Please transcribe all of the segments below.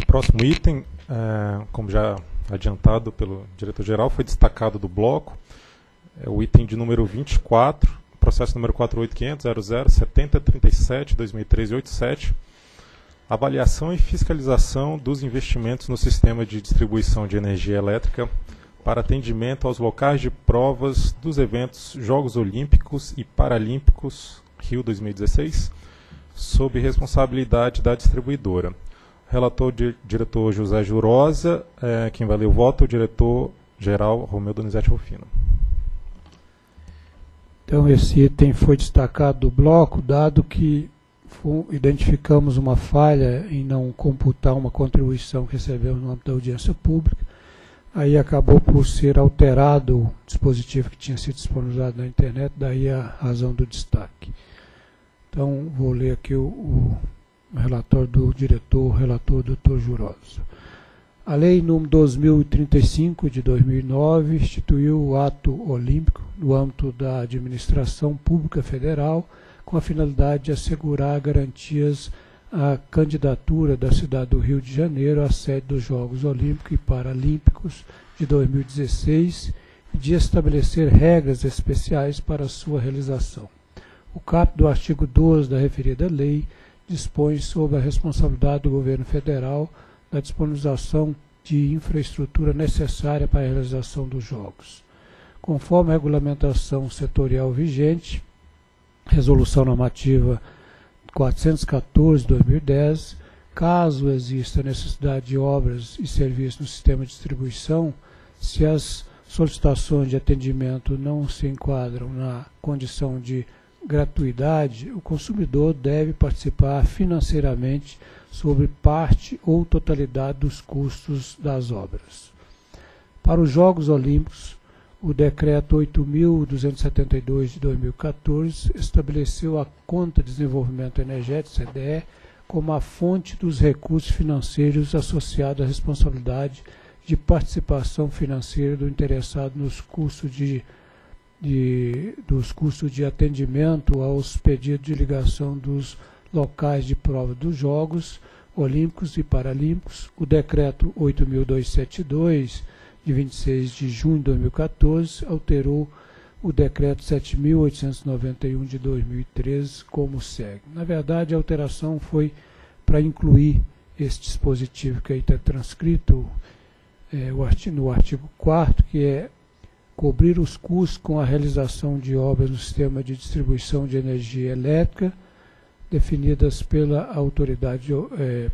O próximo item, como já adiantado pelo diretor-geral, foi destacado do bloco, é o item de número 24, processo número 48500007037/2013-87, avaliação e fiscalização dos investimentos no sistema de distribuição de energia elétrica para atendimento aos locais de provas dos eventos Jogos Olímpicos e Paralímpicos Rio 2016, sob responsabilidade da distribuidora. Relator diretor José Jurhosa, quem vai ler o voto, o diretor-geral Romeu Donizete Rufino. Então, esse item foi destacado do bloco, dado que identificamos uma falha em não computar uma contribuição que recebemos no âmbito da audiência pública. Aí acabou por ser alterado o dispositivo que tinha sido disponibilizado na internet, daí a razão do destaque. Então, vou ler aqui o relatório do relator Dr. Jurhosa. A Lei nº 12.035, de 2009, instituiu o ato olímpico no âmbito da administração pública federal, com a finalidade de assegurar garantias à candidatura da cidade do Rio de Janeiro à sede dos Jogos Olímpicos e Paralímpicos de 2016 e de estabelecer regras especiais para sua realização. O caput do artigo 12 da referida lei dispõe sobre a responsabilidade do governo federal da disponibilização de infraestrutura necessária para a realização dos Jogos. Conforme a regulamentação setorial vigente, Resolução Normativa 414-2010, caso exista necessidade de obras e serviços no sistema de distribuição, se as solicitações de atendimento não se enquadram na condição de gratuidade, o consumidor deve participar financeiramente sobre parte ou totalidade dos custos das obras. Para os Jogos Olímpicos, o Decreto 8.272, de 2014, estabeleceu a Conta de Desenvolvimento Energético, CDE, como a fonte dos recursos financeiros associados à responsabilidade de participação financeira do interessado nos custos de atendimento aos pedidos de ligação dos locais de prova dos Jogos Olímpicos e Paralímpicos. O Decreto 8.272, de 26 de junho de 2014, alterou o Decreto 7.891, de 2013, como segue. Na verdade, a alteração foi para incluir esse dispositivo que aí está transcrito no artigo 4º, que é cobrir os custos com a realização de obras no sistema de distribuição de energia elétrica, definidas pela Autoridade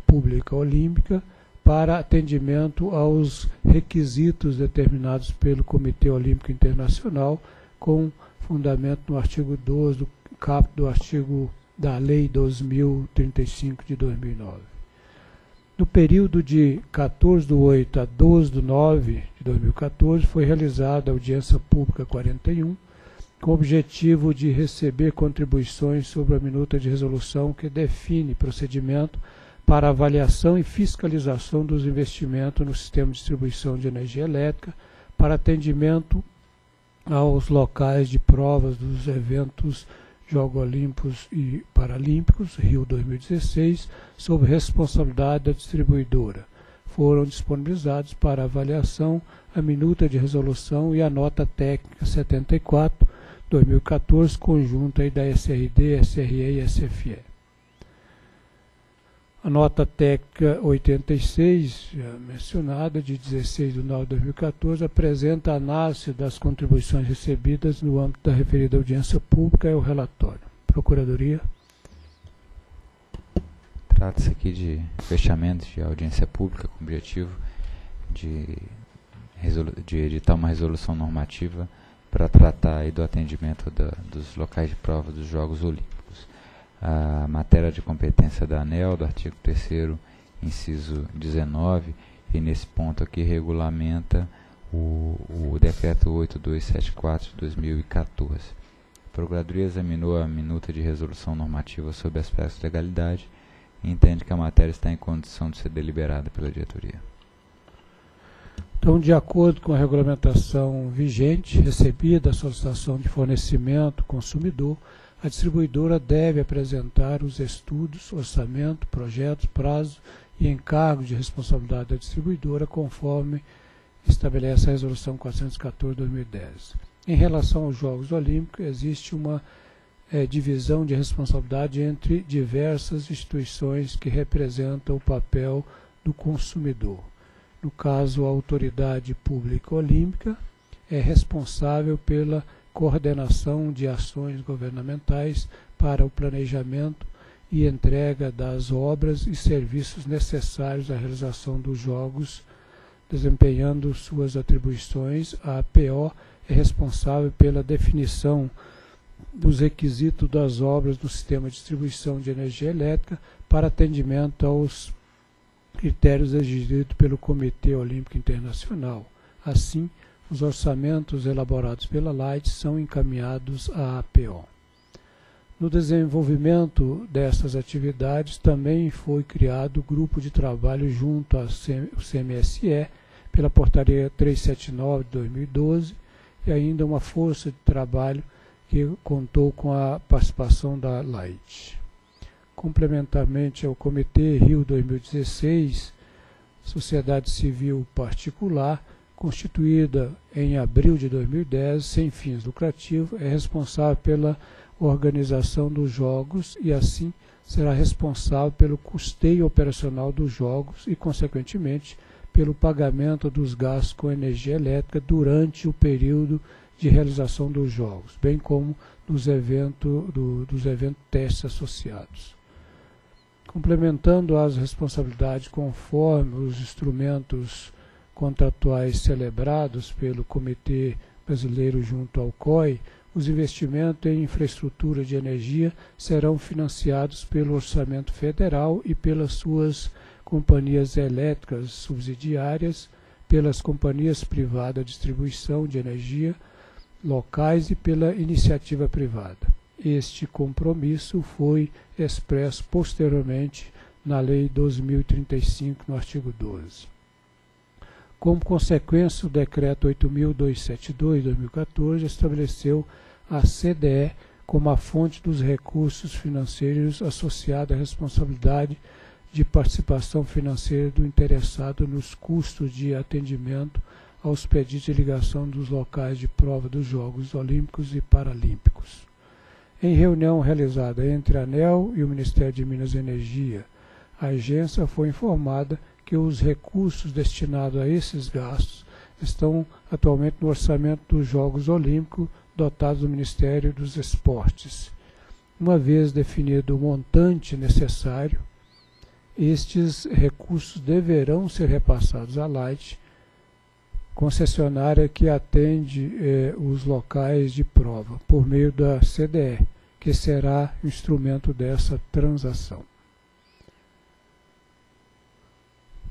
Pública Olímpica, para atendimento aos requisitos determinados pelo Comitê Olímpico Internacional, com fundamento no artigo 12 do caput do artigo da Lei 12.035, de 2009. No período de 14 de 8 a 12 de 9 de 2014, foi realizada a audiência pública 41, com o objetivo de receber contribuições sobre a minuta de resolução que define procedimento para avaliação e fiscalização dos investimentos no sistema de distribuição de energia elétrica para atendimento aos locais de provas dos eventos Jogos Olímpicos e Paralímpicos, Rio 2016, sob responsabilidade da distribuidora. Foram disponibilizados para avaliação a minuta de resolução e a nota técnica 74, 2014, conjunta aí da SRD, SRE e SFE. A nota técnica 86, já mencionada, de 16 de 9 de 2014, apresenta a análise das contribuições recebidas no âmbito da referida audiência pública e o relatório. Procuradoria. Trata-se aqui de fechamento de audiência pública com o objetivo de editar uma resolução normativa para tratar aí do atendimento dos locais de prova dos Jogos Olímpicos. A matéria de competência da ANEEL, do artigo 3º, inciso 19, e nesse ponto aqui regulamenta o Decreto 8.274, de 2014. A Procuradoria examinou a minuta de resolução normativa sobre aspectos de legalidade e entende que a matéria está em condição de ser deliberada pela diretoria. Então, de acordo com a regulamentação vigente, recebida a solicitação de fornecimento consumidor, a distribuidora deve apresentar os estudos, orçamento, projetos, prazo e encargos de responsabilidade da distribuidora, conforme estabelece a Resolução 414-2010. Em relação aos Jogos Olímpicos, existe uma divisão de responsabilidade entre diversas instituições que representam o papel do consumidor. No caso, a Autoridade Pública Olímpica é responsável pela coordenação de ações governamentais para o planejamento e entrega das obras e serviços necessários à realização dos Jogos, desempenhando suas atribuições. A APO é responsável pela definição dos requisitos das obras do sistema de distribuição de energia elétrica para atendimento aos critérios exigidos pelo Comitê Olímpico Internacional. Assim, os orçamentos elaborados pela Light são encaminhados à APO. No desenvolvimento dessas atividades, também foi criado o grupo de trabalho junto ao CMSE, pela Portaria 379 de 2012, e ainda uma força de trabalho que contou com a participação da Light. Complementarmente ao Comitê Rio 2016, sociedade civil particular, constituída em abril de 2010, sem fins lucrativos, é responsável pela organização dos Jogos e, assim, será responsável pelo custeio operacional dos Jogos e, consequentemente, pelo pagamento dos gastos com energia elétrica durante o período de realização dos Jogos, bem como dos eventos testes associados. Complementando as responsabilidades conforme os instrumentos contratuais celebrados pelo Comitê Brasileiro junto ao COI, os investimentos em infraestrutura de energia serão financiados pelo orçamento federal e pelas suas companhias elétricas subsidiárias, pelas companhias privadas de distribuição de energia locais e pela iniciativa privada. Este compromisso foi expresso posteriormente na Lei 12.035, no artigo 12. Como consequência, o Decreto 8.272, de 2014, estabeleceu a CDE como a fonte dos recursos financeiros associada à responsabilidade de participação financeira do interessado nos custos de atendimento aos pedidos de ligação dos locais de prova dos Jogos Olímpicos e Paralímpicos. Em reunião realizada entre a ANEEL e o Ministério de Minas e Energia, a agência foi informada que os recursos destinados a esses gastos estão atualmente no orçamento dos Jogos Olímpicos, dotados do Ministério dos Esportes. Uma vez definido o montante necessário, estes recursos deverão ser repassados à Light, concessionária que atende os locais de prova, por meio da CDE, que será o instrumento dessa transação.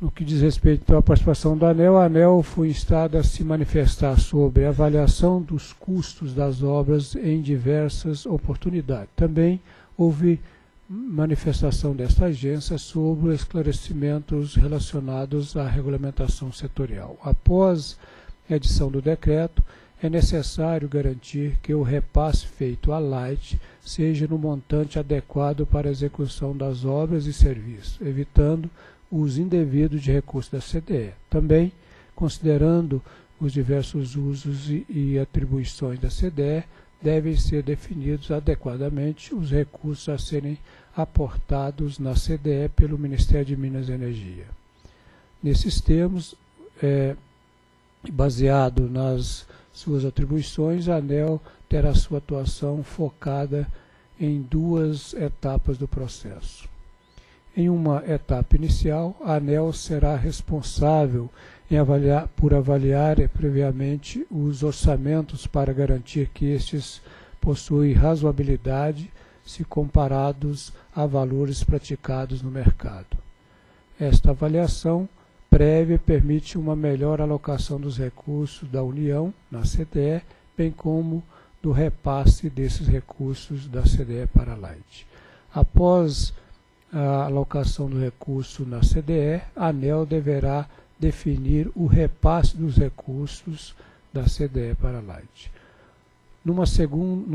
No que diz respeito à participação da ANEEL, a ANEEL foi instada a se manifestar sobre a avaliação dos custos das obras em diversas oportunidades. Também houve manifestação desta agência sobre esclarecimentos relacionados à regulamentação setorial. Após a edição do decreto, é necessário garantir que o repasse feito à Light seja no montante adequado para a execução das obras e serviços, evitando os indevidos de recursos da CDE. Também, considerando os diversos usos e atribuições da CDE, devem ser definidos adequadamente os recursos a serem aportados na CDE pelo Ministério de Minas e Energia. Nesses termos, baseado nas suas atribuições, a ANEEL terá sua atuação focada em duas etapas do processo. Em uma etapa inicial, a ANEEL será responsável por avaliar previamente os orçamentos para garantir que estes possuem razoabilidade se comparados a valores praticados no mercado. Esta avaliação prévia permite uma melhor alocação dos recursos da União, na CDE, bem como do repasse desses recursos da CDE para a Light. Após a alocação do recurso na CDE, a ANEEL deverá definir o repasse dos recursos da CDE para a Light. Num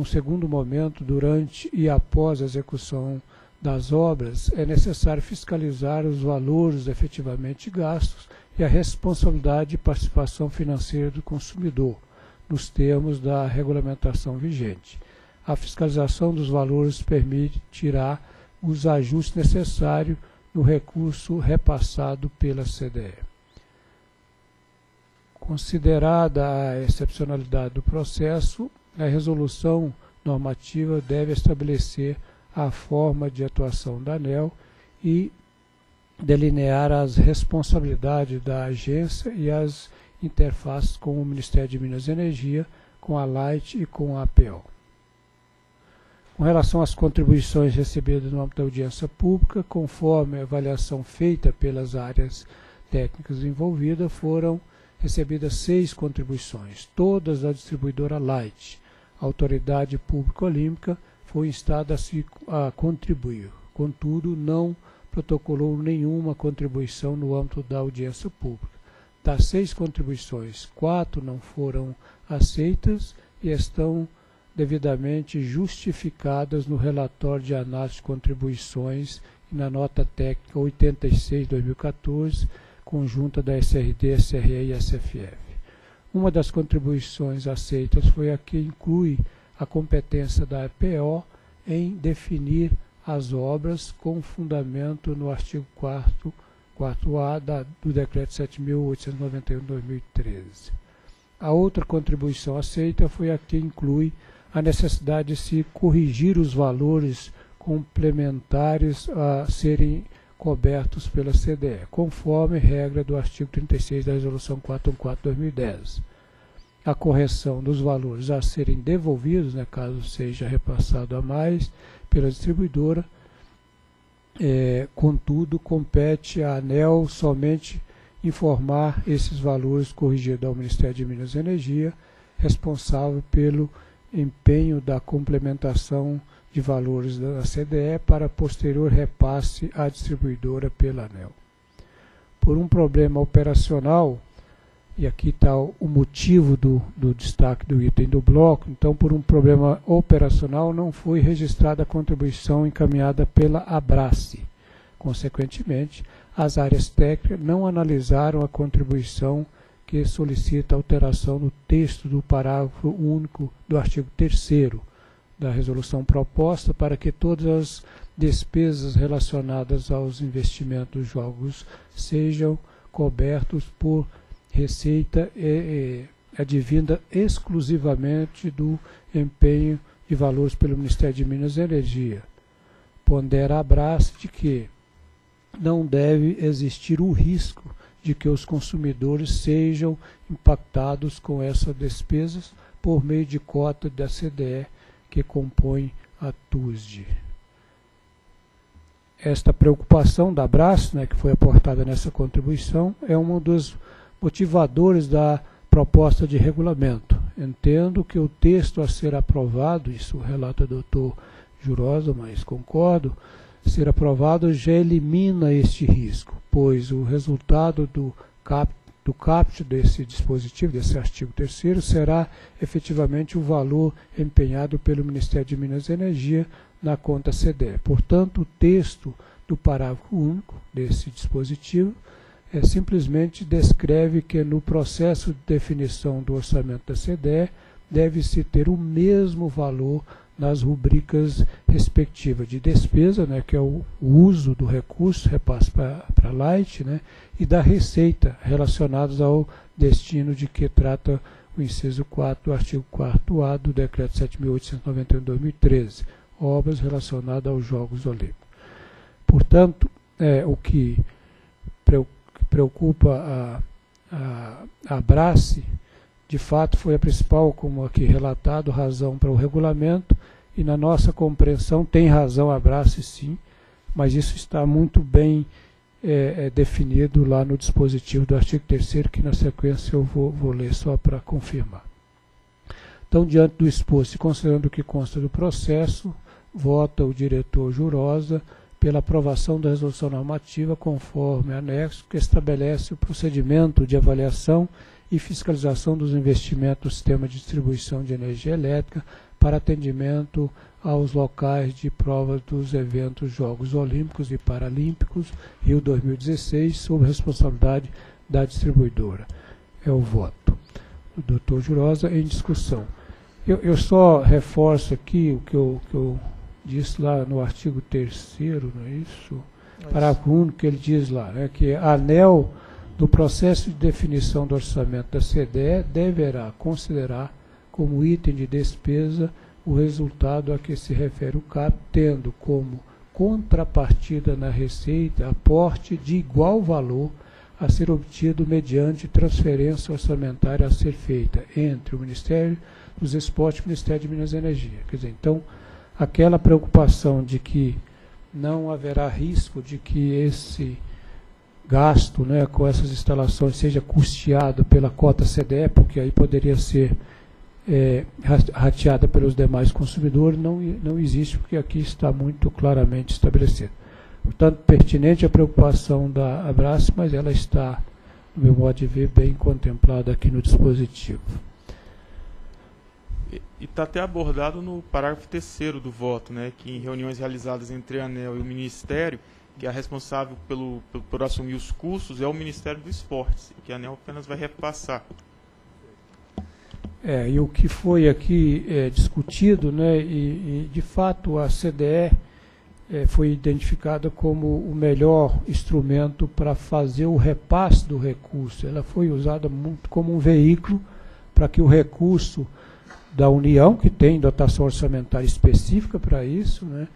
segundo momento, durante e após a execução das obras, é necessário fiscalizar os valores efetivamente gastos e a responsabilidade e participação financeira do consumidor, nos termos da regulamentação vigente. A fiscalização dos valores permitirá os ajustes necessários no recurso repassado pela CDE. Considerada a excepcionalidade do processo, a resolução normativa deve estabelecer a forma de atuação da ANEEL e delinear as responsabilidades da agência e as interfaces com o Ministério de Minas e Energia, com a Light e com a APO. Com relação às contribuições recebidas no âmbito da audiência pública, conforme a avaliação feita pelas áreas técnicas envolvidas, foram recebidas 6 contribuições, todas da distribuidora Light. A Autoridade Pública Olímpica foi instada a contribuir, contudo, não protocolou nenhuma contribuição no âmbito da audiência pública. Das 6 contribuições, 4 não foram aceitas e estão devidamente justificadas no relatório de análise de contribuições e na nota técnica 86/2014, conjunta da SRD, SRE e SFF. Uma das contribuições aceitas foi a que inclui a competência da APO em definir as obras com fundamento no artigo 4º, 4A do Decreto 7.891 de 2013. A outra contribuição aceita foi a que inclui a necessidade de se corrigir os valores complementares a serem cobertos pela CDE, conforme regra do artigo 36 da Resolução 414-2010. A correção dos valores a serem devolvidos, né, caso seja repassado a mais pela distribuidora, contudo, compete à ANEEL somente informar esses valores corrigidos ao Ministério de Minas e Energia, responsável pelo empenho da complementação de valores da CDE para posterior repasse à distribuidora pela ANEEL. Por um problema operacional, e aqui está o motivo do destaque do item do bloco, então por um problema operacional não foi registrada a contribuição encaminhada pela Abrace. Consequentemente, as áreas técnicas não analisaram a contribuição que solicita alteração no texto do parágrafo único do artigo 3º da resolução proposta para que todas as despesas relacionadas aos investimentos dos jogos sejam cobertos por receita advinda exclusivamente do empenho de valores pelo Ministério de Minas e Energia. Pondera Abrace de que não deve existir o risco de que os consumidores sejam impactados com essas despesas por meio de cota da CDE que compõe a TUSD. Esta preocupação da Abrace, né, que foi aportada nessa contribuição, é um dos motivadores da proposta de regulamento. Entendo que o texto a ser aprovado, isso relata o doutor Jurhosa, mas concordo, ser aprovado já elimina este risco, pois o resultado do caput desse dispositivo, desse artigo 3º, será efetivamente o valor empenhado pelo Ministério de Minas e Energia na conta CDE. Portanto, o texto do parágrafo único desse dispositivo simplesmente descreve que no processo de definição do orçamento da CDE deve-se ter o mesmo valor nas rubricas respectivas de despesa, né, que é o uso do recurso, repasse para a Light, né, e da receita relacionadas ao destino de que trata o inciso 4 do artigo 4º A do Decreto 7.891 de 2013, obras relacionadas aos Jogos Olímpicos. Portanto, o que preocupa a Abrace, de fato, foi a principal, como aqui relatado, razão para o regulamento, e na nossa compreensão tem razão a Abrace sim, mas isso está muito bem definido lá no dispositivo do artigo 3º, que na sequência eu vou ler só para confirmar. Então, diante do exposto e considerando o que consta do processo, vota o diretor Jurhosa pela aprovação da resolução normativa conforme anexo, que estabelece o procedimento de avaliação e fiscalização dos investimentos do sistema de distribuição de energia elétrica para atendimento aos locais de prova dos eventos Jogos Olímpicos e Paralímpicos Rio 2016, sob responsabilidade da distribuidora. É o voto do Dr. Jurhosa em discussão. Eu só reforço aqui o que eu disse lá no artigo 3º, não é isso? Parágrafo 1, que ele diz lá, né, que a ANEEL, no processo de definição do orçamento da CDE, deverá considerar como item de despesa o resultado a que se refere o CAP, tendo como contrapartida na receita aporte de igual valor a ser obtido mediante transferência orçamentária a ser feita entre o Ministério dos Esportes e o Ministério de Minas e Energia. Quer dizer, então, aquela preocupação de que não haverá risco de que esse gasto, né, com essas instalações seja custeado pela cota CDE, porque aí poderia ser rateada pelos demais consumidores, não existe, porque aqui está muito claramente estabelecido. Portanto, pertinente a preocupação da Abrace, mas ela está, no meu modo de ver, bem contemplada aqui no dispositivo. E está até abordado no parágrafo 3º do voto, né, que em reuniões realizadas entre a ANEEL e o Ministério, que é responsável por assumir os custos, é o Ministério dos Esportes, que a ANEEL apenas vai repassar. E o que foi aqui discutido, né, e de fato a CDE foi identificada como o melhor instrumento para fazer o repasse do recurso. Ela foi usada muito como um veículo para que o recurso da União, que tem dotação orçamentária específica para isso, né,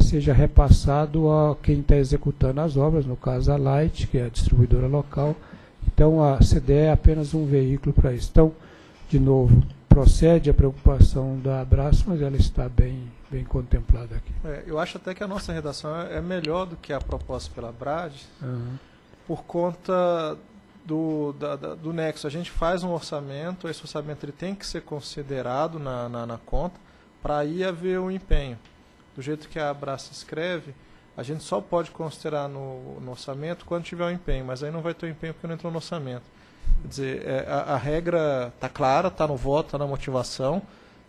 seja repassado a quem está executando as obras, no caso a Light, que é a distribuidora local. Então, a CDE é apenas um veículo para isso. Então, de novo, procede a preocupação da Abrace, mas ela está bem contemplada aqui. Eu acho até que a nossa redação é melhor do que a proposta pela Abrace, por conta do nexo. A gente faz um orçamento, esse orçamento ele tem que ser considerado na conta para aí haver um empenho. Do jeito que a Abrace escreve, a gente só pode considerar no orçamento quando tiver um empenho, mas aí não vai ter um empenho porque não entrou no orçamento. Quer dizer, a regra está clara, está no voto, está na motivação.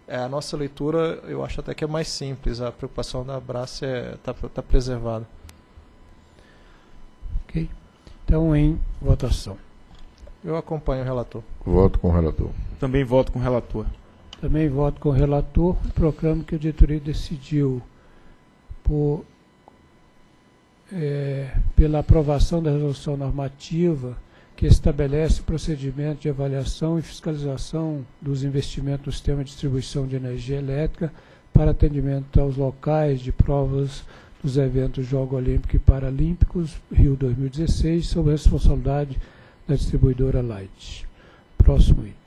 A nossa leitura, eu acho até que é mais simples, a preocupação da Abrace está preservada. Ok. Então, em votação. Eu acompanho o relator. Voto com o relator. Também voto com o relator. Também voto com o relator. Proclamo que a diretoria decidiu pela aprovação da resolução normativa que estabelece o procedimento de avaliação e fiscalização dos investimentos do sistema de distribuição de energia elétrica para atendimento aos locais de provas dos eventos Jogos Olímpicos e Paralímpicos Rio 2016, sob responsabilidade da distribuidora Light. Próximo item.